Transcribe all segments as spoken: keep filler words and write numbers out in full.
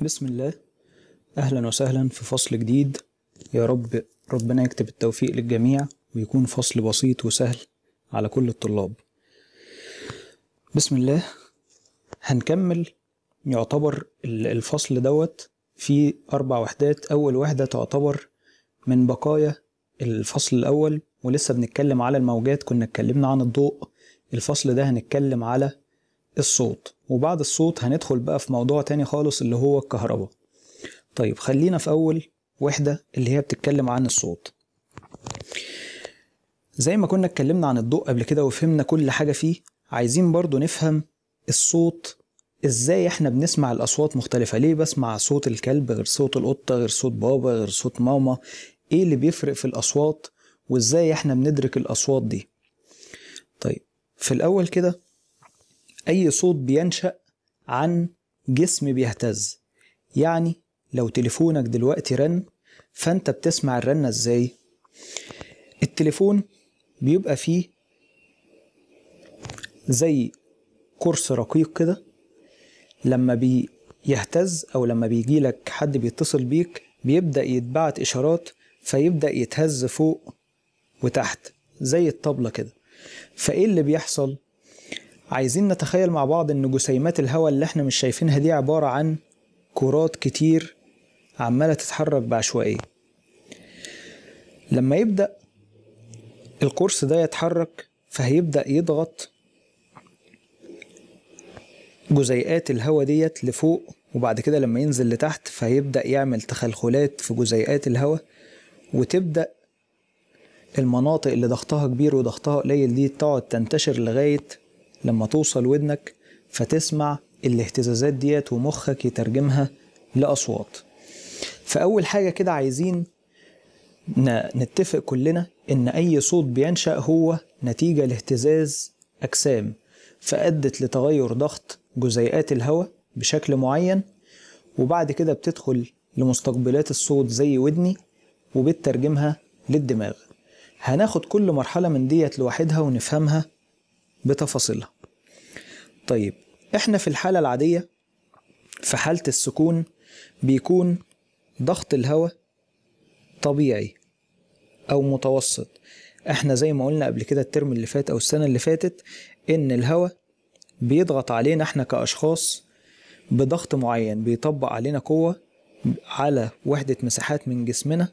بسم الله، أهلا وسهلا في فصل جديد. يا رب ربنا يكتب التوفيق للجميع ويكون فصل بسيط وسهل على كل الطلاب. بسم الله، هنكمل يعتبر الفصل دوت في أربع وحدات. أول وحدة تعتبر من بقايا الفصل الأول ولسه بنتكلم على الموجات. كنا اتكلمنا عن الضوء، الفصل ده هنتكلم على الصوت، وبعد الصوت هندخل بقى في موضوع تاني خالص اللي هو الكهرباء. طيب خلينا في أول وحدة اللي هي بتتكلم عن الصوت. زي ما كنا اتكلمنا عن الضوء قبل كده وفهمنا كل حاجة فيه، عايزين برضو نفهم الصوت ازاي احنا بنسمع الأصوات مختلفة. ليه بسمع صوت الكلب غير صوت القطة غير صوت بابا غير صوت ماما؟ ايه اللي بيفرق في الأصوات وازاي احنا بندرك الأصوات دي؟ طيب في الأول كده، أي صوت بينشأ عن جسم بيهتز. يعني لو تليفونك دلوقتي رن، فأنت بتسمع الرنة إزاي؟ التليفون بيبقى فيه زي قرص رقيق كده، لما بيهتز أو لما بيجيلك حد بيتصل بيك بيبدأ يتبعت إشارات، فيبدأ يتهز فوق وتحت زي الطبلة كده. فإيه اللي بيحصل؟ عايزين نتخيل مع بعض ان جسيمات الهواء اللي احنا مش شايفينها دي عبارة عن كرات كتير عمالة تتحرك بعشوائية. لما يبدأ القرص ده يتحرك، فهيبدأ يضغط جزيئات الهواء ديت لفوق، وبعد كده لما ينزل لتحت فهيبدأ يعمل تخلخلات في جزيئات الهواء، وتبدأ المناطق اللي ضغطها كبير وضغطها قليل دي تقعد تنتشر لغاية لما توصل ودنك، فتسمع الاهتزازات ديت ومخك يترجمها لأصوات. فأول حاجة كده عايزين نتفق كلنا إن أي صوت بينشأ هو نتيجة لاهتزاز أجسام، فأدت لتغير ضغط جزيئات الهواء بشكل معين، وبعد كده بتدخل لمستقبلات الصوت زي ودني وبترجمها للدماغ. هناخد كل مرحلة من ديت لوحدها ونفهمها بتفاصيلها. طيب احنا في الحالة العادية، في حالة السكون، بيكون ضغط الهواء طبيعي او متوسط. احنا زي ما قلنا قبل كده الترم اللي فات او السنة اللي فاتت ان الهواء بيضغط علينا احنا كأشخاص بضغط معين، بيطبق علينا قوة على وحدة مساحات من جسمنا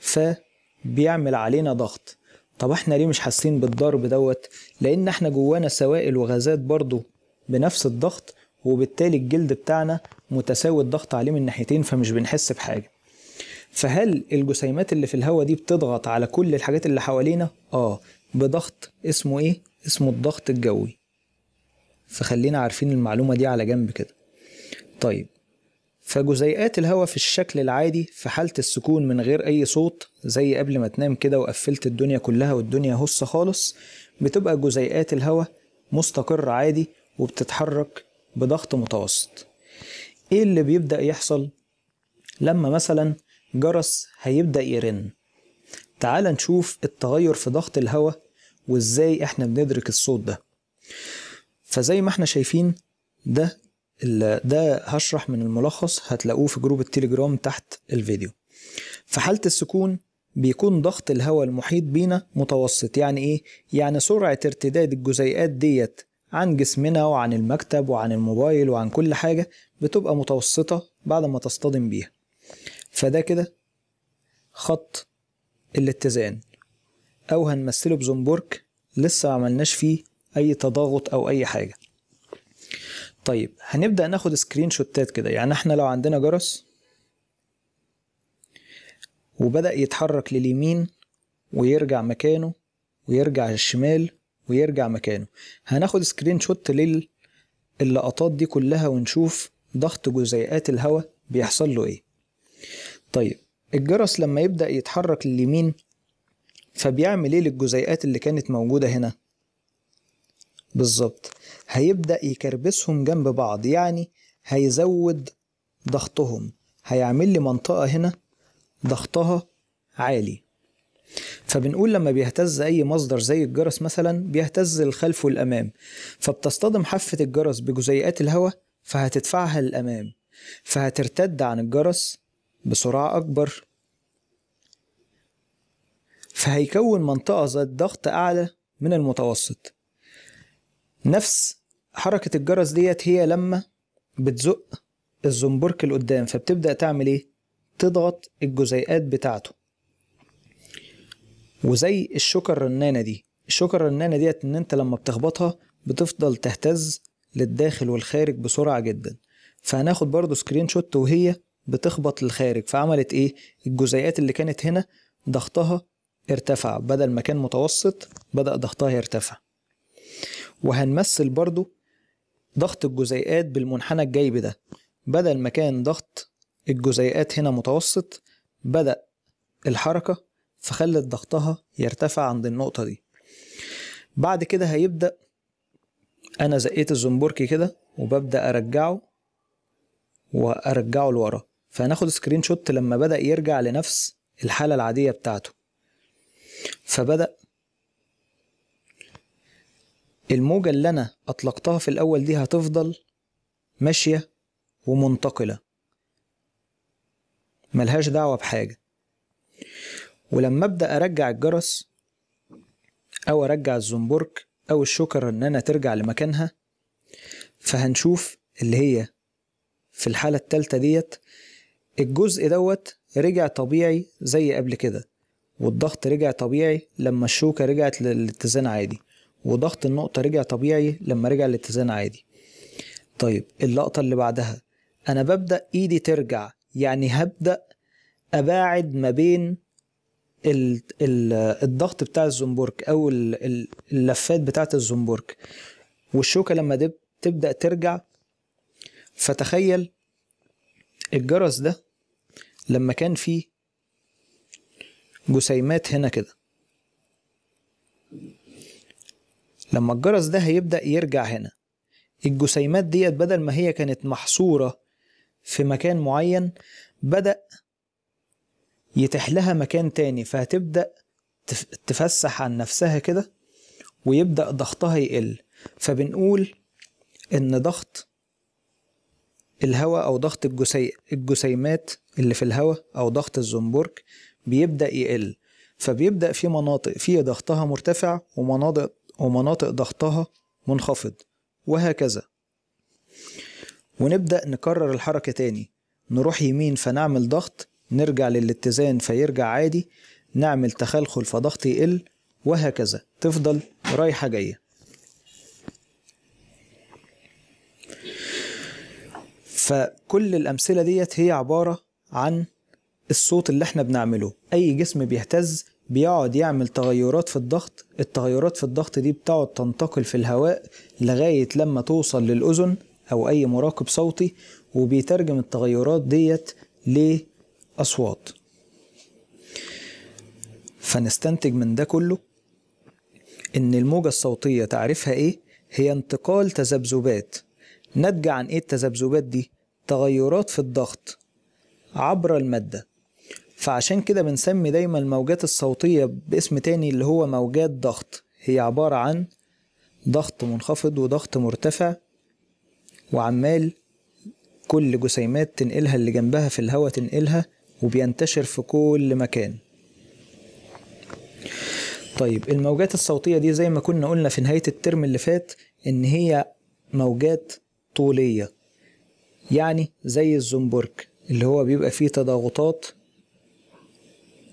فبيعمل علينا ضغط. طب احنا ليه مش حاسين بالضرب دوت؟ لان احنا جوانا سوائل وغازات برضو بنفس الضغط، وبالتالي الجلد بتاعنا متساوي الضغط عليه من ناحيتين، فمش بنحس بحاجة. فهل الجسيمات اللي في الهواء دي بتضغط على كل الحاجات اللي حوالينا؟ اه، بضغط اسمه ايه؟ اسمه الضغط الجوي. فخلينا عارفين المعلومة دي على جنب كده. طيب فجزيئات الهواء في الشكل العادي في حالة السكون من غير أي صوت، زي قبل ما تنام كده وقفلت الدنيا كلها والدنيا هصة خالص، بتبقى جزيئات الهواء مستقر عادي وبتتحرك بضغط متوسط. إيه اللي بيبدأ يحصل؟ لما مثلا جرس هيبدأ يرن، تعال نشوف التغير في ضغط الهواء وإزاي إحنا بندرك الصوت ده. فزي ما إحنا شايفين ده ده هشرح من الملخص، هتلاقوه في جروب التليجرام تحت الفيديو. في حالة السكون بيكون ضغط الهواء المحيط بينا متوسط. يعني ايه؟ يعني سرعة ارتداد الجزيئات ديت عن جسمنا وعن المكتب وعن الموبايل وعن كل حاجة بتبقى متوسطة بعد ما تصطدم بيها. فده كده خط الاتزان، او هنمثله بزنبرك لسه ما عملناش فيه اي تضاغط او اي حاجة. طيب هنبدأ ناخد سكرين شوتات كده. يعني احنا لو عندنا جرس وبدأ يتحرك لليمين ويرجع مكانه ويرجع للشمال ويرجع مكانه، هناخد سكرين شوت للقطات دي كلها ونشوف ضغط جزيئات الهواء بيحصل له ايه. طيب الجرس لما يبدأ يتحرك لليمين فبيعمل ايه للجزيئات اللي كانت موجودة هنا؟ بالظبط هيبدأ يكربسهم جنب بعض، يعني هيزود ضغطهم، هيعمل لي منطقة هنا ضغطها عالي. فبنقول لما بيهتز أي مصدر زي الجرس مثلا، بيهتز الخلف والأمام، فبتصطدم حافة الجرس بجزيئات الهواء فهتدفعها للأمام، فهترتد عن الجرس بسرعة أكبر، فهيكون منطقة ذات ضغط أعلى من المتوسط. نفس حركة الجرس ديت هي لما بتزق الزنبرك لقدام، فبتبدأ تعمل إيه؟ تضغط الجزيئات بتاعته. وزي الشوكة الرنانة دي، الشوكة الرنانة ديت إن أنت لما بتخبطها بتفضل تهتز للداخل والخارج بسرعة جدا. فهناخد برضو سكرين شوت وهي بتخبط للخارج، فعملت إيه؟ الجزيئات اللي كانت هنا ضغطها ارتفع، بدل ما كان متوسط بدأ ضغطها يرتفع. وهنمثل برضو ضغط الجزيئات بالمنحنى الجيب ده، بدل ما كان ضغط الجزيئات هنا متوسط بدأ الحركة فخلت ضغطها يرتفع عند النقطة دي. بعد كده هيبدأ أنا زقيت الزنبركي كده وببدأ أرجعه وأرجعه لورا، فهناخد سكرين شوت لما بدأ يرجع لنفس الحالة العادية بتاعته. فبدأ الموجة اللي أنا أطلقتها في الأول دي هتفضل ماشية ومنتقلة ملهاش دعوة بحاجة. ولما أبدأ أرجع الجرس أو أرجع الزنبرك أو الشوكة إن أنا ترجع لمكانها، فهنشوف اللي هي في الحالة التالتة ديت الجزء دوت رجع طبيعي زي قبل كده، والضغط رجع طبيعي لما الشوكة رجعت للاتزان عادي، وضغط النقطة رجع طبيعي لما رجع للاتزان عادي. طيب اللقطة اللي بعدها أنا ببدأ إيدي ترجع، يعني هبدأ أباعد ما بين ال ال الضغط بتاع الزنبرك أو اللفات بتاعة الزنبرك والشوكة لما تبدأ ترجع. فتخيل الجرس ده لما كان فيه جسيمات هنا كده، لما الجرس ده هيبدأ يرجع هنا الجسيمات ديت بدل ما هي كانت محصورة في مكان معين بدأ يتيح لها مكان تاني، فهتبدأ تفسح عن نفسها كده ويبدأ ضغطها يقل. فبنقول إن ضغط الهواء أو ضغط الجسي... الجسيمات اللي في الهواء أو ضغط الزنبرك بيبدأ يقل، فبيبدأ في مناطق فيه ضغطها مرتفع ومناطق ومناطق ضغطها منخفض وهكذا. ونبدأ نكرر الحركة تاني، نروح يمين فنعمل ضغط، نرجع للاتزان فيرجع عادي، نعمل تخلخل فضغط يقل وهكذا، تفضل رايحة جاية. فكل الأمثلة ديت هي عبارة عن الصوت اللي احنا بنعمله، أي جسم بيهتز بيقعد يعمل تغيرات في الضغط، التغيرات في الضغط دي بتقعد تنتقل في الهواء لغاية لما توصل للأذن أو أي مراقب صوتي وبيترجم التغيرات ديت لأصوات. فنستنتج من ده كله إن الموجة الصوتية تعرفها إيه؟ هي انتقال تذبذبات ناتجة عن إيه التذبذبات دي؟ تغيرات في الضغط عبر المادة. فعشان كده بنسمي دايما الموجات الصوتية باسم تاني اللي هو موجات ضغط، هي عبارة عن ضغط منخفض وضغط مرتفع وعمال كل جسيمات تنقلها اللي جنبها في الهواء تنقلها وبينتشر في كل مكان. طيب الموجات الصوتية دي زي ما كنا قلنا في نهاية الترم اللي فات إن هي موجات طولية، يعني زي الزنبرك اللي هو بيبقى فيه تضاغطات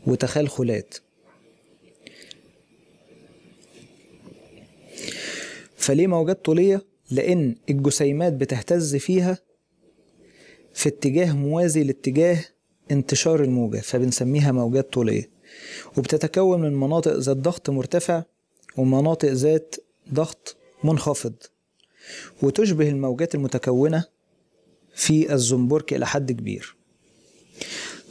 وتخلخلات. فليه موجات طولية؟ لأن الجسيمات بتهتز فيها في اتجاه موازي لاتجاه انتشار الموجة، فبنسميها موجات طولية، وبتتكون من مناطق ذات ضغط مرتفع ومناطق ذات ضغط منخفض، وتشبه الموجات المتكونة في الزنبرك إلى حد كبير.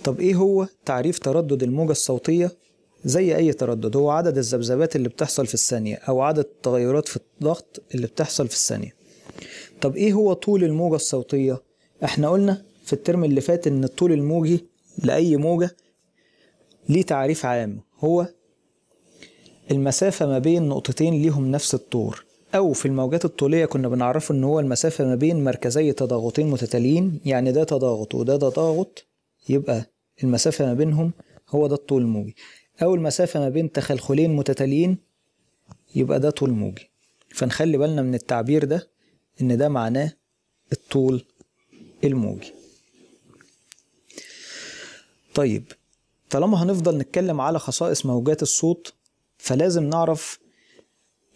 طب ايه هو تعريف تردد الموجة الصوتية؟ زي اي تردد هو عدد الذبذبات اللي بتحصل في الثانية او عدد التغيرات في الضغط اللي بتحصل في الثانية. طب ايه هو طول الموجة الصوتية؟ احنا قلنا في الترم اللي فات ان الطول الموجي لأي موجة ليه تعريف عام، هو المسافة ما بين نقطتين ليهم نفس الطور أو في الموجات الطولية كنا بنعرفه إن هو المسافة ما بين مركزي تضاغطين متتاليين، يعني ده تضاغط وده تضاغط يبقى المسافة ما بينهم هو ده الطول الموجي، أو المسافة ما بين تخلخلين متتاليين يبقى ده طول موجي. فنخلي بالنا من التعبير ده إن ده معناه الطول الموجي. طيب طالما هنفضل نتكلم على خصائص موجات الصوت فلازم نعرف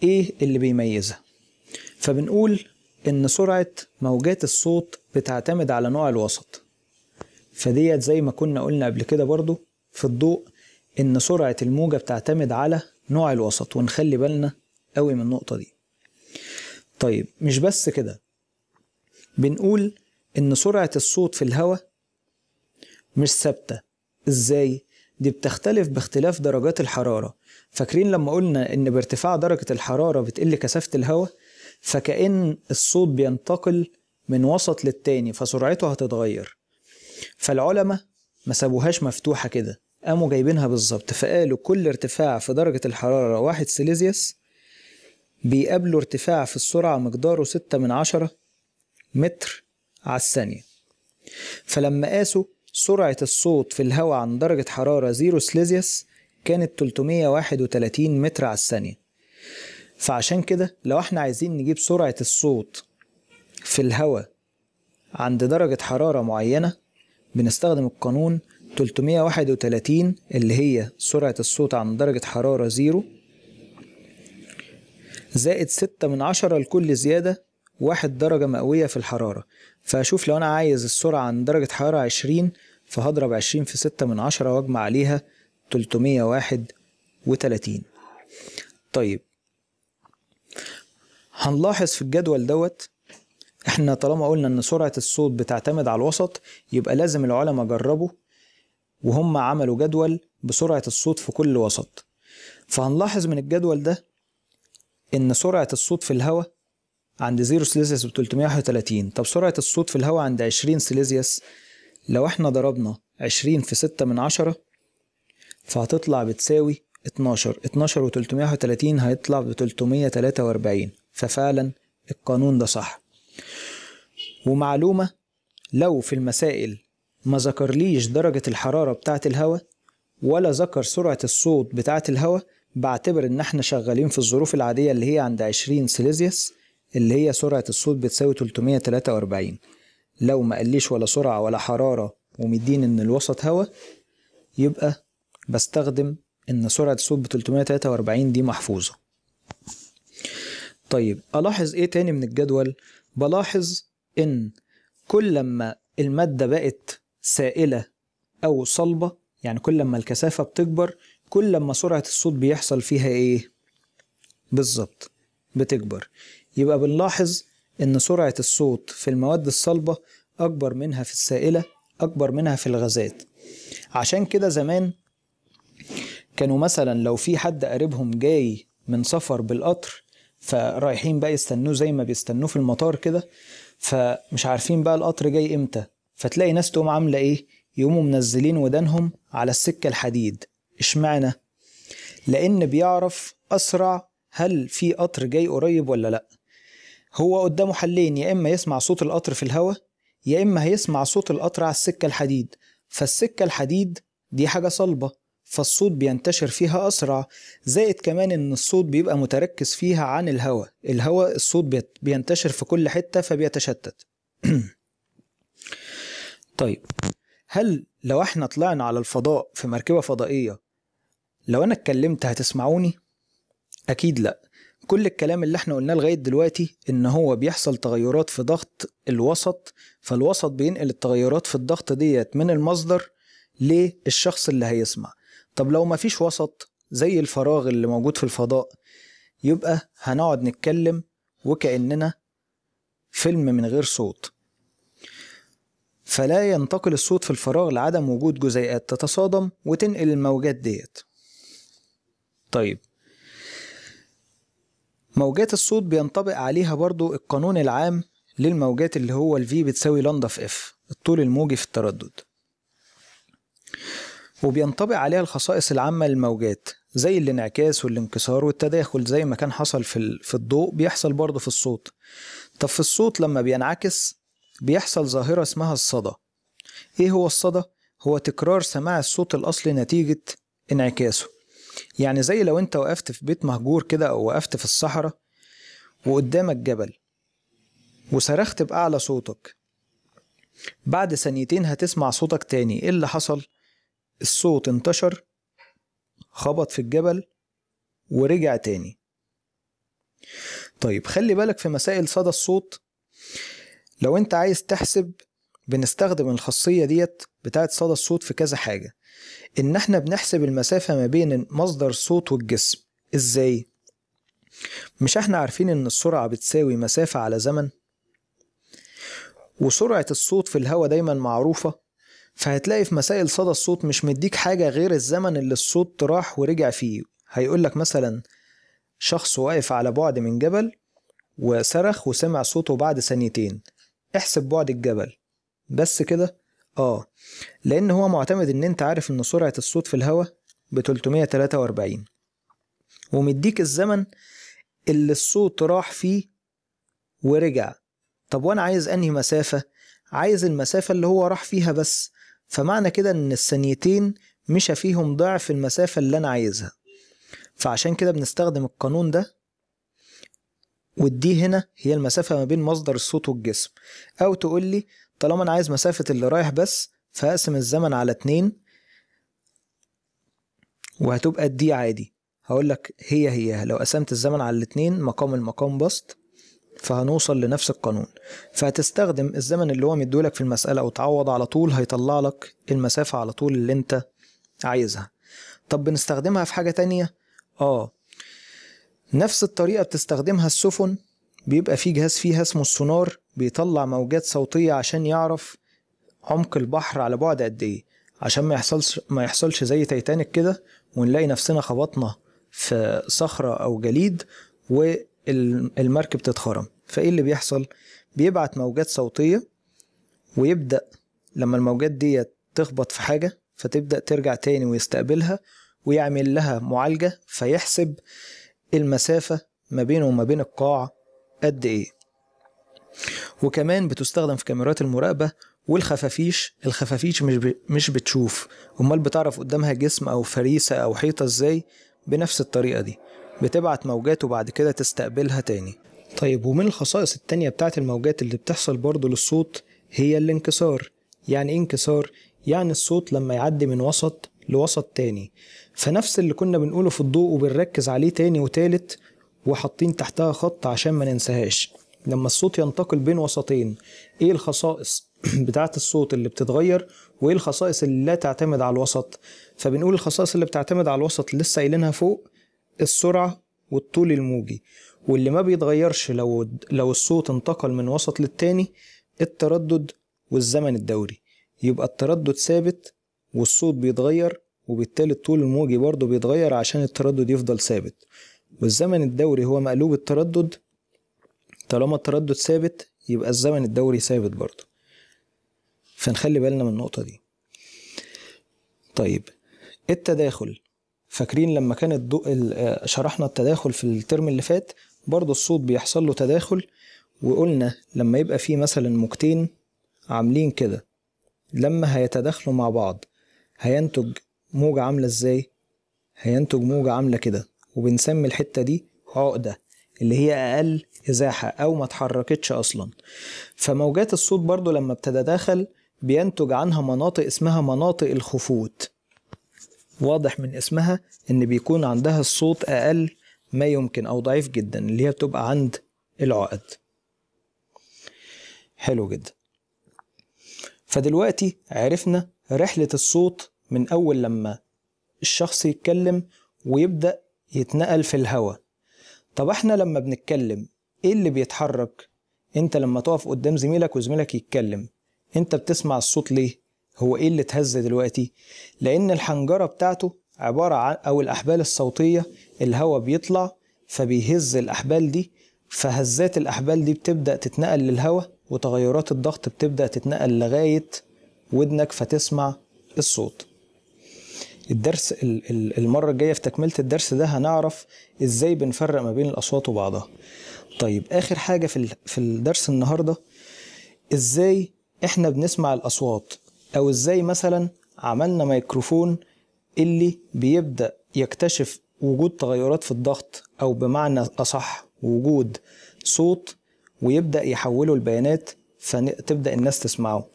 ايه اللي بيميزها. فبنقول ان سرعة موجات الصوت بتعتمد على نوع الوسط، فديت زي ما كنا قلنا قبل كده برضو في الضوء ان سرعة الموجة بتعتمد على نوع الوسط، ونخلي بالنا قوي من النقطة دي. طيب مش بس كده، بنقول ان سرعة الصوت في الهواء مش ثابتة. ازاي؟ دي بتختلف باختلاف درجات الحرارة. فاكرين لما قلنا ان بارتفاع درجة الحرارة بتقل كثافة الهواء، فكأن الصوت بينتقل من وسط للتاني فسرعته هتتغير. فالعلماء ما سابوهاش مفتوحة كده، قاموا جايبينها بالظبط، فقالوا كل ارتفاع في درجة الحرارة واحد سيليزيوس بيقابله ارتفاع في السرعة مقداره ستة من عشرة متر على الثانية. فلما قاسوا سرعة الصوت في الهواء عن درجة حرارة صفر سيليزيوس كانت ثلاثمية وواحد وتلاتين متر على الثانية. فعشان كده لو احنا عايزين نجيب سرعة الصوت في الهواء عند درجة حرارة معينة بنستخدم القانون ثلاثمية وواحد وتلاتين اللي هي سرعة الصوت عن درجة حرارة صفر زائد ستة من عشرة لكل زيادة واحد درجة مئوية في الحرارة. فهشوف لو أنا عايز السرعة عند درجة حرارة عشرين فهضرب عشرين في ستة من عشرة وأجمع عليها ثلاثمية وواحد وتلاتين. طيب هنلاحظ في الجدول دوت احنا طالما قلنا إن سرعة الصوت بتعتمد على الوسط يبقى لازم العلماء جربوا وهم عملوا جدول بسرعة الصوت في كل وسط. فهنلاحظ من الجدول ده إن سرعة الصوت في الهواء عند صفر سيليزيوس ب ثلاثمية وواحد وتلاتين. طب سرعة الصوت في الهواء عند عشرين سيليزيوس لو احنا ضربنا عشرين في ستة من عشرة فهتطلع بتساوي اتناشر. اتناشر و ثلاثمية وواحد وتلاتين هيطلع ب ثلاثمية وتلاتة وأربعين. ففعلا القانون ده صح. ومعلومة لو في المسائل ما ذكرليش درجة الحرارة بتاعة الهواء ولا ذكر سرعة الصوت بتاعة الهواء بعتبر ان احنا شغالين في الظروف العادية اللي هي عند عشرين سيليزيوس اللي هي سرعة الصوت بتساوي ثلاثمية وتلاتة وأربعين. لو ما قاليش ولا سرعة ولا حرارة ومدين ان الوسط هوا يبقى بستخدم ان سرعة الصوت ب ثلاثمية وتلاتة وأربعين دي محفوظة. طيب الاحظ ايه تاني من الجدول؟ بلاحظ ان كل لما المادة بقت سائلة او صلبة، يعني كل لما الكثافة بتكبر كل لما سرعة الصوت بيحصل فيها ايه بالظبط؟ بتكبر. يبقى بنلاحظ إن سرعة الصوت في المواد الصلبة أكبر منها في السائلة، أكبر منها في الغازات. عشان كده زمان كانوا مثلا لو في حد قريبهم جاي من سفر بالقطر فرايحين بقى يستنوه زي ما بيستنوه في المطار كده، فمش عارفين بقى القطر جاي إمتى، فتلاقي ناس تقوم عاملة إيه؟ يقوموا منزلين ودانهم على السكة الحديد. إشمعنى؟ لأن بيعرف أسرع هل في قطر جاي قريب ولا لأ. هو قدامه حلين، يا إما يسمع صوت القطر في الهواء يا إما هيسمع صوت القطر على السكة الحديد. فالسكة الحديد دي حاجة صلبة فالصوت بينتشر فيها أسرع، زائد كمان إن الصوت بيبقى متركز فيها عن الهواء. الهواء الصوت بينتشر في كل حتة فبيتشتت. طيب هل لو احنا طلعنا على الفضاء في مركبة فضائية لو أنا اتكلمت هتسمعوني؟ أكيد لأ. كل الكلام اللي احنا قلناه لغاية دلوقتي ان هو بيحصل تغيرات في ضغط الوسط، فالوسط بينقل التغيرات في الضغط ديت من المصدر للشخص اللي هيسمع. طب لو مفيش وسط زي الفراغ اللي موجود في الفضاء يبقى هنقعد نتكلم وكأننا فيلم من غير صوت. فلا ينتقل الصوت في الفراغ لعدم وجود جزيئات تتصادم وتنقل الموجات ديت. طيب موجات الصوت بينطبق عليها برضو القانون العام للموجات اللي هو ال V بتساوي لندا في F، الطول الموجي في التردد، وبينطبق عليها الخصائص العامة للموجات زي الانعكاس والانكسار والتداخل زي ما كان حصل في في الضوء بيحصل برضه في الصوت. طب في الصوت لما بينعكس بيحصل ظاهرة اسمها الصدى. ايه هو الصدى؟ هو تكرار سماع الصوت الاصلي نتيجة انعكاسه. يعني زي لو انت وقفت في بيت مهجور كده او وقفت في الصحراء وقدامك جبل وصرخت بأعلى صوتك، بعد ثانيتين هتسمع صوتك تاني. ايه اللي حصل؟ الصوت انتشر، خبط في الجبل، ورجع تاني. طيب خلي بالك في مسائل صدى الصوت، لو انت عايز تحسب بنستخدم الخاصية ديت بتاعت صدى الصوت في كذا حاجة. ان احنا بنحسب المسافة ما بين مصدر الصوت والجسم. ازاي؟ مش احنا عارفين ان السرعة بتساوي مسافة على زمن؟ وسرعة الصوت في الهواء دايما معروفة، فهتلاقي في مسائل صدى الصوت مش مديك حاجة غير الزمن اللي الصوت راح ورجع فيه. هيقولك مثلا شخص واقف على بعد من جبل وصرخ وسمع صوته بعد ثانيتين، احسب بعد الجبل بس كده. اه لان هو معتمد ان انت عارف ان سرعة الصوت في الهواء ب ثلاثمية وتلاتة واربعين ومديك الزمن اللي الصوت راح فيه ورجع. طب وانا عايز انهي مسافة؟ عايز المسافة اللي هو راح فيها بس، فمعنى كده ان الثانيتين مشى فيهم ضعف المسافة اللي انا عايزها. فعشان كده بنستخدم القانون ده، ودي هنا هي المسافة ما بين مصدر الصوت والجسم. او تقول لي طالما انا عايز مسافة اللي رايح بس فهقسم الزمن على اتنين وهتبقى دي عادي. هقولك هي هي لو قسمت الزمن على الاتنين مقام المقام بسط فهنوصل لنفس القانون. فهتستخدم الزمن اللي هو مديهولك في المسألة وتعوض على طول، هيطلع لك المسافة على طول اللي انت عايزها. طب بنستخدمها في حاجة تانية؟ اه نفس الطريقة بتستخدمها السفن، بيبقى فيه جهاز فيها اسمه السونار بيطلع موجات صوتية عشان يعرف عمق البحر على بعد قد ايه، عشان ما يحصلش ما يحصلش زي تايتانيك كده ونلاقي نفسنا خبطنا في صخرة او جليد و المركب تتخرم. فايه اللي بيحصل؟ بيبعت موجات صوتية ويبدأ لما الموجات دي تخبط في حاجة فتبدأ ترجع تاني ويستقبلها ويعمل لها معالجة، فيحسب المسافة ما بينه وما بين القاع قد ايه. وكمان بتستخدم في كاميرات المراقبة والخفافيش. الخفافيش مش مش بتشوف، امال بتعرف قدامها جسم او فريسة او حيطة ازاي؟ بنفس الطريقة دي، بتبعت موجات وبعد كده تستقبلها تاني. طيب ومن الخصائص التانية بتاعت الموجات اللي بتحصل برضو للصوت هي الانكسار. يعني ايه انكسار؟ يعني الصوت لما يعدي من وسط لوسط تاني. فنفس اللي كنا بنقوله في الضوء وبنركز عليه تاني وتالت وحاطين تحتها خط عشان ما ننساهاش، لما الصوت ينتقل بين وسطين ايه الخصائص بتاعت الصوت اللي بتتغير وايه الخصائص اللي لا تعتمد على الوسط؟ فبنقول الخصائص اللي بتعتمد على الوسط اللي لسه قايلينها فوق، السرعة والطول الموجي، واللي ما بيتغيرش لو لو الصوت انتقل من وسط للتاني التردد والزمن الدوري. يبقى التردد ثابت والصوت بيتغير، وبالتالي الطول الموجي برضه بيتغير عشان التردد يفضل ثابت، والزمن الدوري هو مقلوب التردد. طالما التردد ثابت يبقى الزمن الدوري ثابت برضه، فنخلي بالنا من النقطة دي. طيب التداخل، فاكرين لما كان الضوء شرحنا التداخل في الترم اللي فات، برضه الصوت بيحصل له تداخل، وقلنا لما يبقى فيه مثلا موجتين عاملين كده لما هيتداخلوا مع بعض هينتج موجة عاملة ازاي؟ هينتج موجة عاملة كده، وبنسمي الحتة دي عقدة، اللي هي أقل إزاحة أو ما اتحركتش أصلا. فموجات الصوت برضه لما بتتداخل بينتج عنها مناطق اسمها مناطق الخفوت. واضح من اسمها ان بيكون عندها الصوت اقل ما يمكن او ضعيف جدا، اللي هي بتبقى عند العقد. حلو جدا. فدلوقتي عرفنا رحلة الصوت من اول لما الشخص يتكلم ويبدأ يتنقل في الهواء. طب احنا لما بنتكلم ايه اللي بيتحرك؟ انت لما تقف قدام زميلك وزميلك يتكلم انت بتسمع الصوت ليه؟ هو ايه اللي اتهز دلوقتي؟ لان الحنجرة بتاعته عبارة عن او الاحبال الصوتية، الهواء بيطلع فبيهز الاحبال دي، فهزات الاحبال دي بتبدأ تتنقل للهواء، وتغيرات الضغط بتبدأ تتنقل لغاية ودنك فتسمع الصوت. الدرس المرة الجاية في تكملة الدرس ده هنعرف ازاي بنفرق ما بين الأصوات وبعضها. طيب آخر حاجة في في الدرس النهاردة ازاي احنا بنسمع الأصوات، أو ازاي مثلا عملنا ميكروفون اللي بيبدأ يكتشف وجود تغيرات في الضغط، أو بمعنى أصح وجود صوت، ويبدأ يحوله البيانات فتبدأ الناس تسمعه.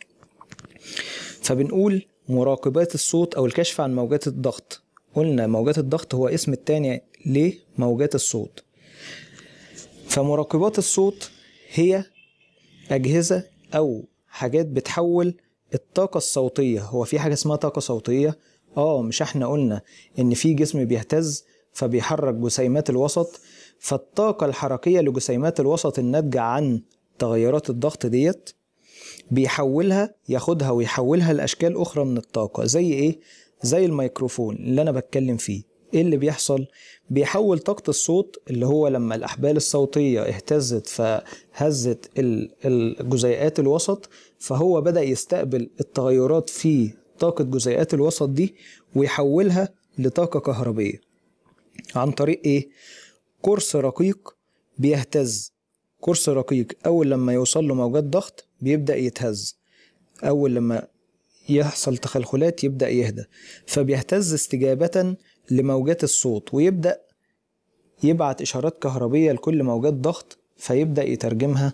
فبنقول مراقبات الصوت أو الكشف عن موجات الضغط. قلنا موجات الضغط هو اسم التاني لموجات الصوت. فمراقبات الصوت هي أجهزة أو حاجات بتحول الطاقة الصوتية. هو في حاجة اسمها طاقة صوتية؟ آه مش احنا قلنا إن في جسم بيهتز فبيحرك جسيمات الوسط، فالطاقة الحركية لجسيمات الوسط الناتجة عن تغيرات الضغط ديت بيحولها، ياخدها ويحولها لأشكال أخرى من الطاقة. زي إيه؟ زي الميكروفون اللي أنا بتكلم فيه. إيه اللي بيحصل؟ بيحول طاقة الصوت اللي هو لما الأحبال الصوتية اهتزت فهزت الجزيئات الوسط، فهو بدأ يستقبل التغيرات في طاقة جزيئات الوسط دي ويحولها لطاقة كهربية عن طريق إيه؟ قرص رقيق بيهتز. قرص رقيق أول لما يوصل له موجات ضغط بيبدأ يتهز، أول لما يحصل تخلخلات يبدأ يهدى، فبيهتز استجابة لموجات الصوت ويبدأ يبعت إشارات كهربية لكل موجات ضغط فيبدأ يترجمها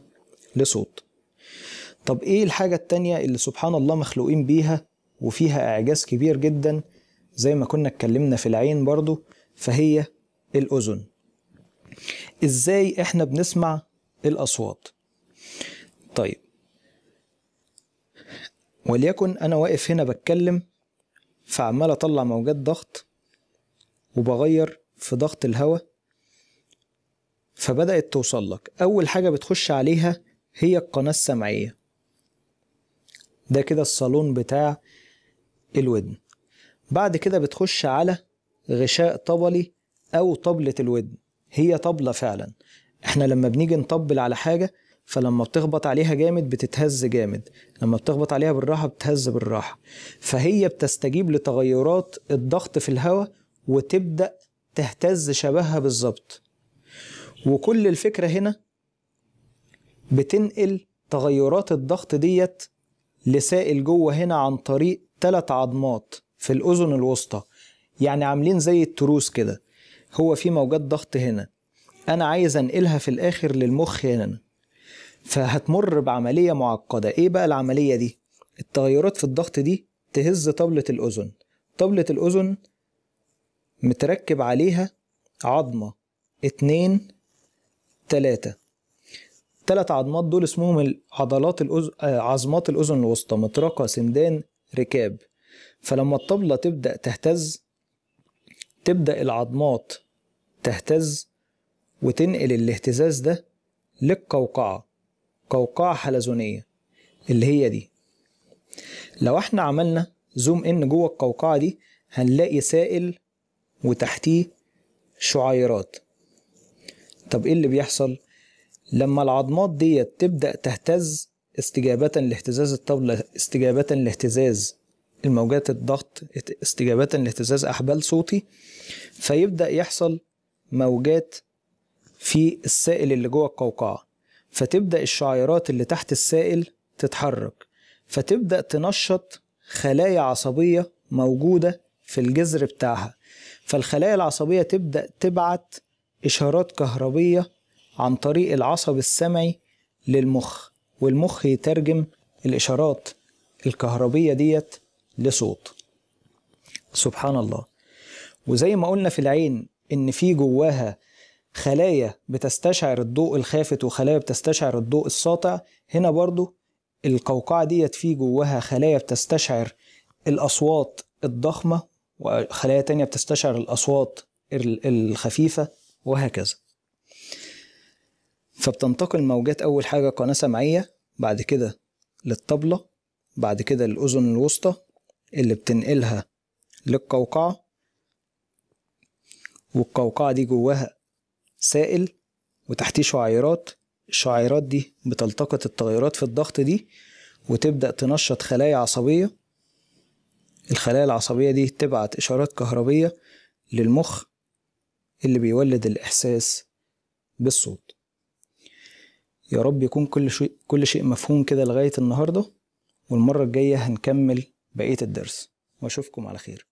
لصوت. طب إيه الحاجة التانية اللي سبحان الله مخلوقين بيها وفيها إعجاز كبير جدا زي ما كنا اتكلمنا في العين برضو، فهي الأذن. إزاي إحنا بنسمع الأصوات؟ طيب وليكن أنا واقف هنا بتكلم فعمال أطلع موجات ضغط وبغير في ضغط الهواء، فبدأت توصل لك. أول حاجة بتخش عليها هي القناة السمعية، ده كده الصالون بتاع الودن. بعد كده بتخش على غشاء طبلي أو طبلة الودن، هي طبلة فعلا. احنا لما بنيجي نطبل على حاجة فلما بتخبط عليها جامد بتتهز جامد، لما بتخبط عليها بالراحة بتهز بالراحة، فهي بتستجيب لتغيرات الضغط في الهواء وتبدأ تهتز شبهها بالظبط. وكل الفكرة هنا بتنقل تغيرات الضغط ديت لسائل جوه هنا عن طريق ثلاث عضمات في الأذن الوسطى، يعني عاملين زي التروس كده. هو في موجات ضغط هنا أنا عايز أنقلها في الآخر للمخ هنا، فهتمر بعملية معقدة. إيه بقى العملية دي؟ التغيرات في الضغط دي تهز طبلة الأذن. طبلة الأذن متركب عليها عظمة اتنين تلاتة، تلات عظمات دول اسمهم عضلات الأذن، عظمات الأذن الوسطى، مطرقة سندان ركاب. فلما الطبلة تبدأ تهتز تبدأ العظمات تهتز وتنقل الاهتزاز ده للقوقعة، قوقعة حلزونية اللي هي دي. لو احنا عملنا زوم ان جوه القوقعة دي هنلاقي سائل وتحتيه شعيرات. طب ايه اللي بيحصل؟ لما العظمات دي تبدأ تهتز استجابة لاهتزاز الطبلة، استجابة لاهتزاز الموجات الضغط، استجابة لاهتزاز أحبال صوتي، فيبدأ يحصل موجات في السائل اللي جوه القوقعة، فتبدأ الشعيرات اللي تحت السائل تتحرك، فتبدأ تنشط خلايا عصبية موجودة في الجذر بتاعها، فالخلايا العصبية تبدأ تبعت إشارات كهربية عن طريق العصب السمعي للمخ، والمخ يترجم الإشارات الكهربية ديت لصوت. سبحان الله. وزي ما قلنا في العين إن في جواها خلايا بتستشعر الضوء الخافت وخلايا بتستشعر الضوء الساطع، هنا برضو القوقعة ديت في جواها خلايا بتستشعر الأصوات الضخمة، وخلايا تانية بتستشعر الأصوات الخفيفة، وهكذا. فبتنتقل موجات أول حاجة قناة سمعية، بعد كده للطبلة، بعد كده للأذن الوسطى اللي بتنقلها للقوقعة، والقوقعة دي جواها سائل وتحتيه شعيرات، الشعيرات دي بتلتقط التغيرات في الضغط دي وتبدأ تنشط خلايا عصبية، الخلايا العصبية دي تبعت إشارات كهربية للمخ اللي بيولد الإحساس بالصوت. يا رب يكون كل شيء كل شيء مفهوم كده لغاية النهاردة، والمرة الجاية هنكمل بقية الدرس، وأشوفكم على خير.